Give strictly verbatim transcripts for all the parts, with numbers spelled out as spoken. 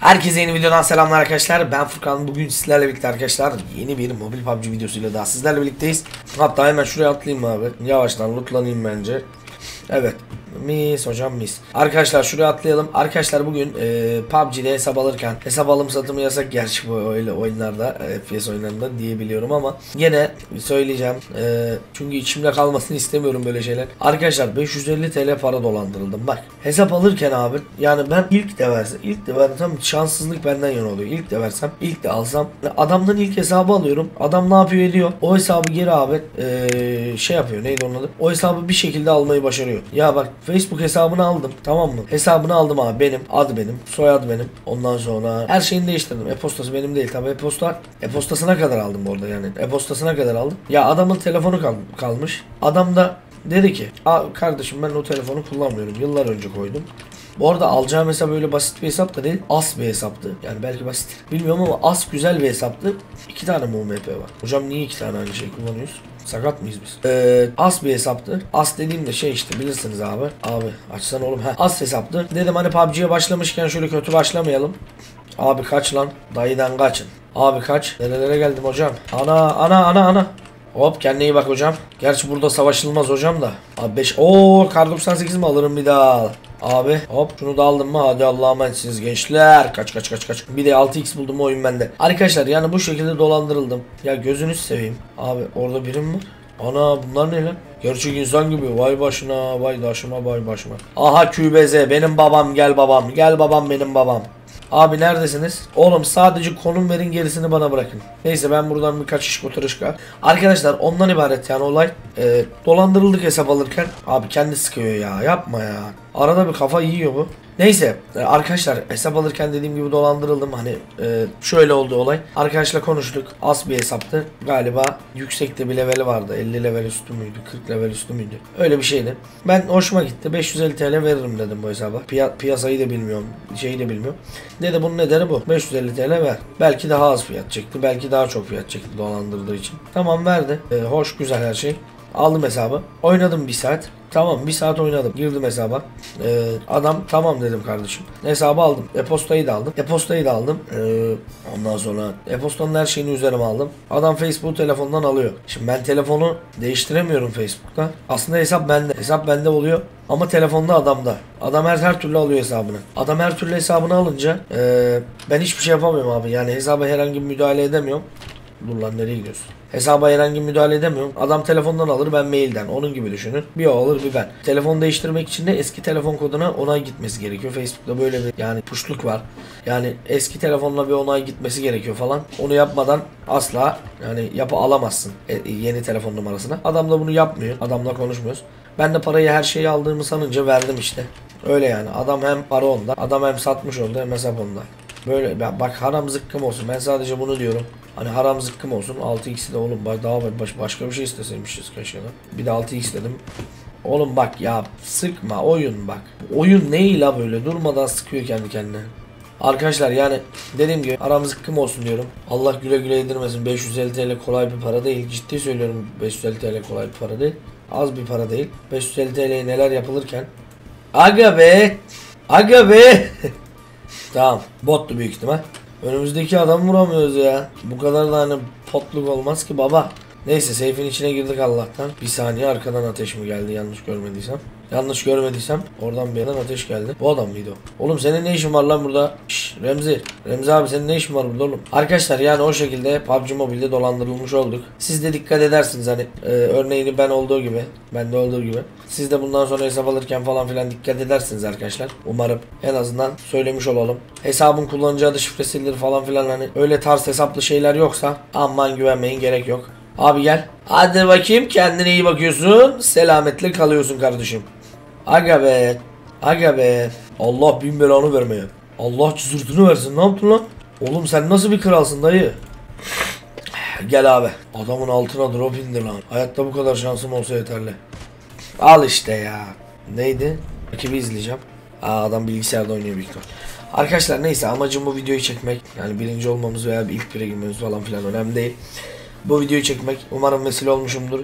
Herkese yeni videodan selamlar arkadaşlar. Ben Furkan. Bugün sizlerle birlikte arkadaşlar yeni bir mobil P U B G videosuyla daha sizlerle birlikteyiz. Hatta hemen şuraya atlayayım abi. Yavaştan lootlanayım bence. Evet. Mis hocam mis. Arkadaşlar şuraya atlayalım. Arkadaşlar bugün e, P U B G'de hesap alırken hesap alım satımı yasak gerçi bu öyle oyunlarda, F P S oyunlarında diyebiliyorum ama gene söyleyeceğim. E, çünkü içimde kalmasını istemiyorum böyle şeyler. Arkadaşlar beş yüz elli T L para dolandırıldım. Bak hesap alırken abi yani ben ilk de versem ilk de versem şanssızlık benden yana oluyor. İlk de versem ilk de alsam adamdan ilk hesabı alıyorum. Adam ne yapıyor ediyor. O hesabı geri abi e, şey yapıyor neydi onun adı. O hesabı bir şekilde almayı başarıyor. Ya bak Facebook hesabını aldım, tamam mı? Hesabını aldım abi, benim adı benim, soyadı benim. Ondan sonra her şeyini değiştirdim. E-postası benim değil tabi, e-posta e-postasına kadar aldım bu arada yani. E-postasına kadar aldım. Ya adamın telefonu kal kalmış. Adam da dedi ki, "Aa kardeşim ben o telefonu kullanmıyorum. Yıllar önce koydum." Bu arada alacağım hesap öyle basit bir hesap da değil. As bir hesaptı. Yani belki basit bilmiyorum ama as güzel bir hesaptı. İki tane M M P var. Hocam niye iki tane aynı şey kullanıyoruz? Sakat mıyız biz? Ee, as bir hesaptı. As dediğimde şey işte bilirsiniz abi. Abi açsana oğlum. Heh, as hesaptı. Dedim hani P U B G'ye başlamışken şöyle kötü başlamayalım. Abi kaç lan. Dayıdan kaçın. Abi kaç. Nerelere geldim hocam. Ana ana ana ana. Hop kendine iyi bak hocam. Gerçi burada savaşılmaz hocam da. Abi beş. Ooo kar doksan sekiz mi alırım bir daha. Abi hop şunu da aldım mı? Hadi Allah'a emanetsiniz gençler. Kaç kaç kaç kaç. Bir de altı x buldum oyun bende. Arkadaşlar yani bu şekilde dolandırıldım. Ya gözünüzü seveyim. Abi orada birim var. Ana bunlar ne lan? Gerçek insan gibi. Vay başına vay daşıma vay başıma. Aha Q B Z benim babam, gel babam. Gel babam benim babam. Abi neredesiniz? Oğlum sadece konum verin, gerisini bana bırakın. Neyse ben buradan birkaç iş kotarışka. Arkadaşlar ondan ibaret yani olay. E, dolandırıldık hesap alırken. Abi kendi sıkıyor ya, yapma ya. Arada bir kafa yiyor bu. Neyse arkadaşlar hesap alırken dediğim gibi dolandırıldım. Hani e, şöyle oldu olay. Arkadaşla konuştuk. Az bir hesaptı. Galiba yüksekte bir leveli vardı. elli level üstü müydü? kırk level üstü müydü? Öyle bir şeydi. Ben hoşuma gitti. beş yüz elli T L veririm dedim bu hesaba. Piya piyasayı da bilmiyorum. Şeyi de bilmiyorum. Dedi bunun nedeni bu. beş yüz elli T L ver. Belki daha az fiyat çekti. Belki daha çok fiyat çekti dolandırdığı için. Tamam verdi. E, hoş güzel her şey. Aldım hesabı. Oynadım bir saat. Tamam bir saat oynadım. Girdim hesaba. Ee, adam tamam dedim kardeşim. Hesabı aldım. E-postayı da aldım. E-postayı da aldım. Ee, ondan sonra e-postanın her şeyini üzerime aldım. Adam Facebook telefondan alıyor. Şimdi ben telefonu değiştiremiyorum Facebook'ta. Aslında hesap bende. Hesap bende oluyor. Ama telefonda adamda. Adam her, her türlü alıyor hesabını. Adam her türlü hesabını alınca ee, ben hiçbir şey yapamıyorum abi. Yani hesaba herhangi bir müdahale edemiyorum. Dur lan nereye gidiyorsun? Hesaba herhangi müdahale edemiyorum. Adam telefondan alır, ben mailden. Onun gibi düşünün. Bir o alır bir ben. Telefon değiştirmek için de eski telefon koduna onay gitmesi gerekiyor. Facebook'ta böyle bir yani puşluk var. Yani eski telefonla bir onay gitmesi gerekiyor falan. Onu yapmadan asla yani yapı alamazsın e, yeni telefon numarasına. Adam da bunu yapmıyor. Adamla konuşmuyoruz. Ben de parayı her şeyi aldığımı sanınca verdim işte. Öyle yani. Adam hem para onda. Adam hem satmış oldu hem hesap onda. Böyle bak haram zıkkım olsun. Ben sadece bunu diyorum. Hani haram zıkkım olsun. altı x de oğlum daha baş, başka bir şey isteseymişiz keşke. Bir de altı x dedim. Oğlum bak ya sıkma oyun bak. Oyun ne la böyle durmadan sıkıyor kendi kendine. Arkadaşlar yani dediğim gibi haram zıkkım olsun diyorum. Allah güle güle yedirmesin. beş yüz elli T L kolay bir para değil. Ciddi söylüyorum, beş yüz elli T L kolay bir para değil. Az bir para değil. beş yüz elli T L'ye neler yapılırken. Aga be. Aga be. Tamam bottu büyük ihtimal. Önümüzdeki adam vuramıyoruz ya. Bu kadar da hani potluk olmaz ki baba. Neyse seyfin içine girdik Allah'tan. Bir saniye arkadan ateş mi geldi yanlış görmediysem. Yanlış görmediysem oradan bir yerden ateş geldi. Bu adam mıydı o? Oğlum senin ne işin var lan burada? Şşş, Remzi. Remzi abi senin ne işin var burada oğlum? Arkadaşlar yani o şekilde P U B G Mobile'de dolandırılmış olduk. Siz de dikkat edersiniz hani e, örneğini ben olduğu gibi. Ben de olduğu gibi. Siz de bundan sonra hesap alırken falan filan dikkat edersiniz arkadaşlar. Umarım en azından söylemiş olalım. Hesabın kullanıcı adı şifresidir falan filan hani öyle tarz hesaplı şeyler yoksa aman güvenmeyin, gerek yok. Abi gel. Hadi bakayım kendine iyi bakıyorsun. Selametle kalıyorsun kardeşim. Aga be. Aga be. Allah bin belanı vermeye. Allah cızırtını versin. Ne yaptın lan? Oğlum sen nasıl bir kralsın dayı? Gel abi. Adamın altına drop indir lan. Hayatta bu kadar şansım olsa yeterli. Al işte ya. Neydi? Rakibi izleyeceğim. Aa, adam bilgisayarda oynuyor büyük ihtimalle. Arkadaşlar neyse amacım bu videoyu çekmek. Yani birinci olmamız veya bir ilk bire girmemiz falan filan önemli değil. Bu videoyu çekmek, umarım vesile olmuşumdur.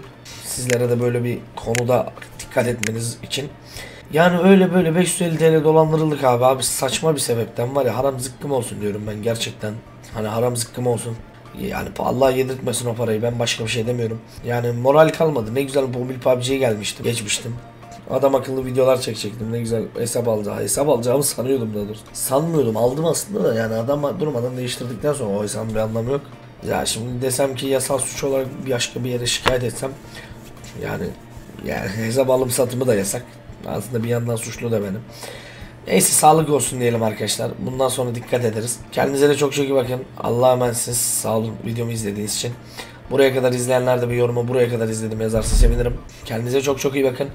Sizlere de böyle bir konuda dikkat etmeniz için. Yani öyle böyle beş yüz elli T L dolandırıldık abi. Abi saçma bir sebepten var ya, haram zıkkım olsun diyorum ben gerçekten. Hani haram zıkkım olsun. Yani Allah yedirtmesin o parayı, ben başka bir şey demiyorum. Yani moral kalmadı. Ne güzel mobil P U B G'ye gelmiştim, geçmiştim. Adam akıllı videolar çekecektim, ne güzel hesap alacağım. Hesap alacağımı sanıyordum daha doğrusu. Sanmıyordum, aldım aslında da yani adam durmadan değiştirdikten sonra o hesabın bir anlamı yok. Ya şimdi desem ki yasal suç olarak başka bir yere şikayet etsem, yani yani hesap alım satımı da yasak. Aslında bir yandan suçlu da benim. Neyse, sağlık olsun diyelim arkadaşlar. Bundan sonra dikkat ederiz. Kendinize de çok çok iyi bakın. Allah'a emanetsiniz. Sağ olun videomu izlediğiniz için. Buraya kadar izleyenler de bir yoruma "buraya kadar izledim" yazarsa sevinirim. Kendinize çok çok iyi bakın.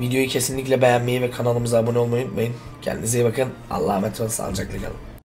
Videoyu kesinlikle beğenmeyi ve kanalımıza abone olmayı unutmayın. Kendinize iyi bakın. Allah'a emanet olun. Sağlıcakla kalın.